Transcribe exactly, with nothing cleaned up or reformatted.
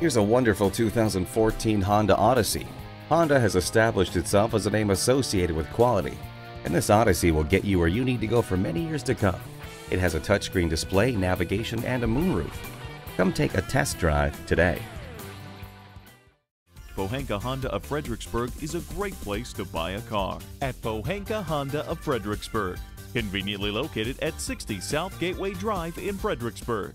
Here's a wonderful two thousand fourteen Honda Odyssey. Honda has established itself as a name associated with quality, and this Odyssey will get you where you need to go for many years to come. It has a touchscreen display, navigation, and a moonroof. Come take a test drive today. Pohanka Honda of Fredericksburg is a great place to buy a car. At Pohanka Honda of Fredericksburg. Conveniently located at sixty South Gateway Drive in Fredericksburg.